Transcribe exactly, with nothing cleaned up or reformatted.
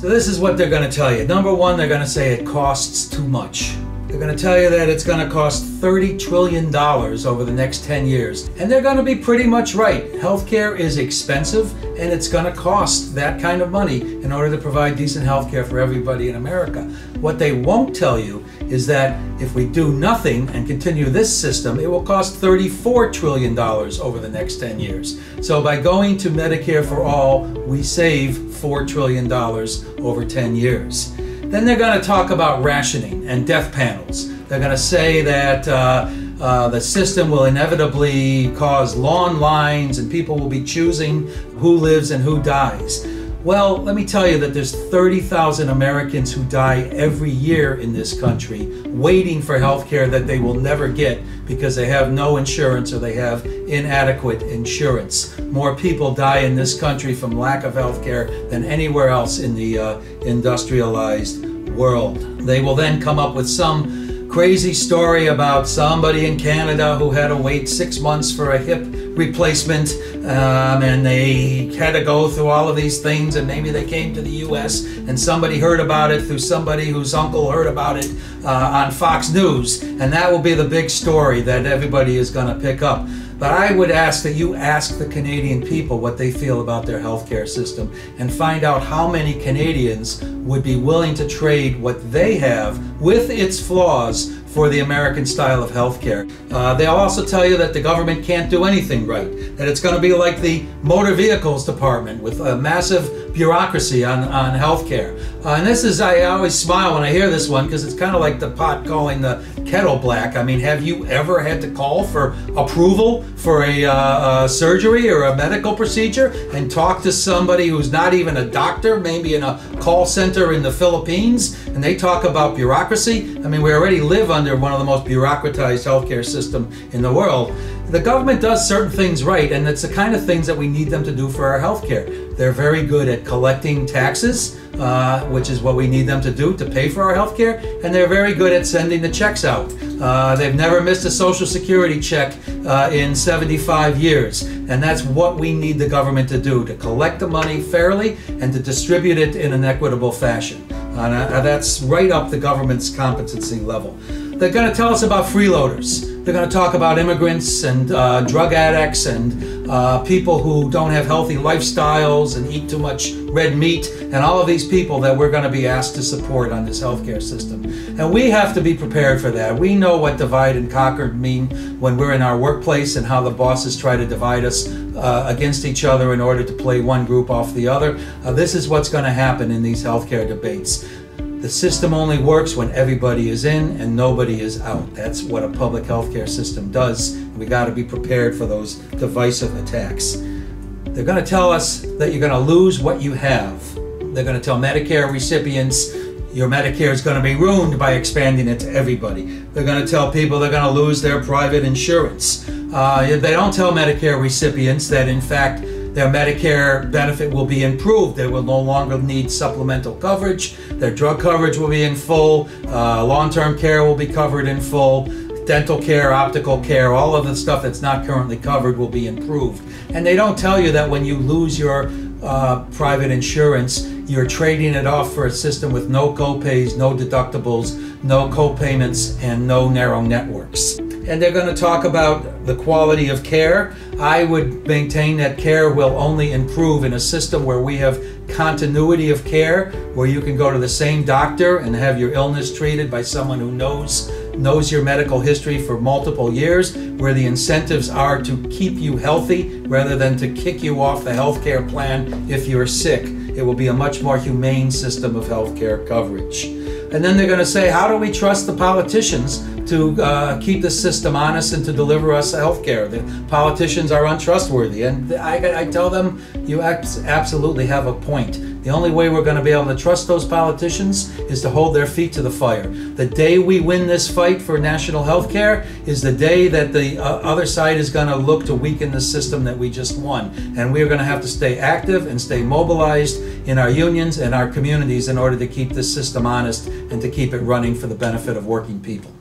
So this is what they're going to tell you. Number one, they're going to say it costs too much. They're going to tell you that it's going to cost thirty trillion dollars over the next ten years. And they're going to be pretty much right. Healthcare is expensive, and it's going to cost that kind of money in order to provide decent healthcare for everybody in America. What they won't tell you is that if we do nothing and continue this system, it will cost thirty-four trillion dollars over the next ten years. So by going to Medicare for All, we save four trillion dollars over ten years. Then they're going to talk about rationing and death panels. They're going to say that uh, uh, the system will inevitably cause long lines and people will be choosing who lives and who dies. Well, let me tell you that there's thirty thousand Americans who die every year in this country waiting for health care that they will never get because they have no insurance or they have inadequate insurance. More people die in this country from lack of health care than anywhere else in the uh, industrialized world. They will then come up with some crazy story about somebody in Canada who had to wait six months for a hip replacement, um, and they had to go through all of these things, and maybe they came to the U S and somebody heard about it through somebody whose uncle heard about it uh, on Fox News, and that will be the big story that everybody is going to pick up. But I would ask that you ask the Canadian people what they feel about their healthcare system and find out how many Canadians would be willing to trade what they have with its flaws for the American style of healthcare. Uh, they'll also tell you that the government can't do anything right, that it's going to be like the motor vehicles department with a massive bureaucracy on, on healthcare. Uh, and this is, I always smile when I hear this one because it's kind of like the pot calling the kettle black. I mean, have you ever had to call for approval for a, uh, a surgery or a medical procedure and talk to somebody who's not even a doctor, maybe in a call center in the Philippines, and they talk about bureaucracy? I mean, we already live under one of the most bureaucratized healthcare system in the world. The government does certain things right, and it's the kind of things that we need them to do for our healthcare. They're very good at collecting taxes, uh, which is what we need them to do to pay for our healthcare, and they're very good at sending the checks out. Uh, they've never missed a Social Security check uh, in seventy-five years, and that's what we need the government to do, to collect the money fairly and to distribute it in an equitable fashion. Uh, that's right up the government's competency level. They're going to tell us about freeloaders. They're going to talk about immigrants and uh, drug addicts and uh, people who don't have healthy lifestyles and eat too much red meat and all of these people that we're going to be asked to support on this healthcare system. And we have to be prepared for that. We know what divide and conquer mean when we're in our workplace and how the bosses try to divide us uh, against each other in order to play one group off the other. Uh, this is what's going to happen in these healthcare debates. The system only works when everybody is in and nobody is out. That's what a public healthcare system does. We got to be prepared for those divisive attacks. They're going to tell us that you're going to lose what you have. They're going to tell Medicare recipients your Medicare is going to be ruined by expanding it to everybody. They're going to tell people they're going to lose their private insurance. Uh, they don't tell Medicare recipients that, in fact, their Medicare benefit will be improved. They will no longer need supplemental coverage. Their drug coverage will be in full. Uh, long-term care will be covered in full. Dental care, optical care, all of the stuff that's not currently covered will be improved. And they don't tell you that when you lose your uh, private insurance, you're trading it off for a system with no co-pays, no deductibles, no co-payments, and no narrow networks. And they're going to talk about the quality of care. I would maintain that care will only improve in a system where we have continuity of care, where you can go to the same doctor and have your illness treated by someone who knows knows your medical history for multiple years, where the incentives are to keep you healthy rather than to kick you off the healthcare plan if you're sick. It will be a much more humane system of healthcare coverage. And then they're going to say, how do we trust the politicians to uh, keep the system honest and to deliver us health care? The politicians are untrustworthy. And I, I tell them, you absolutely have a point. The only way we're going to be able to trust those politicians is to hold their feet to the fire. The day we win this fight for national health care is the day that the uh, other side is going to look to weaken the system that we just won. And we're going to have to stay active and stay mobilized in our unions and our communities in order to keep this system honest and to keep it running for the benefit of working people.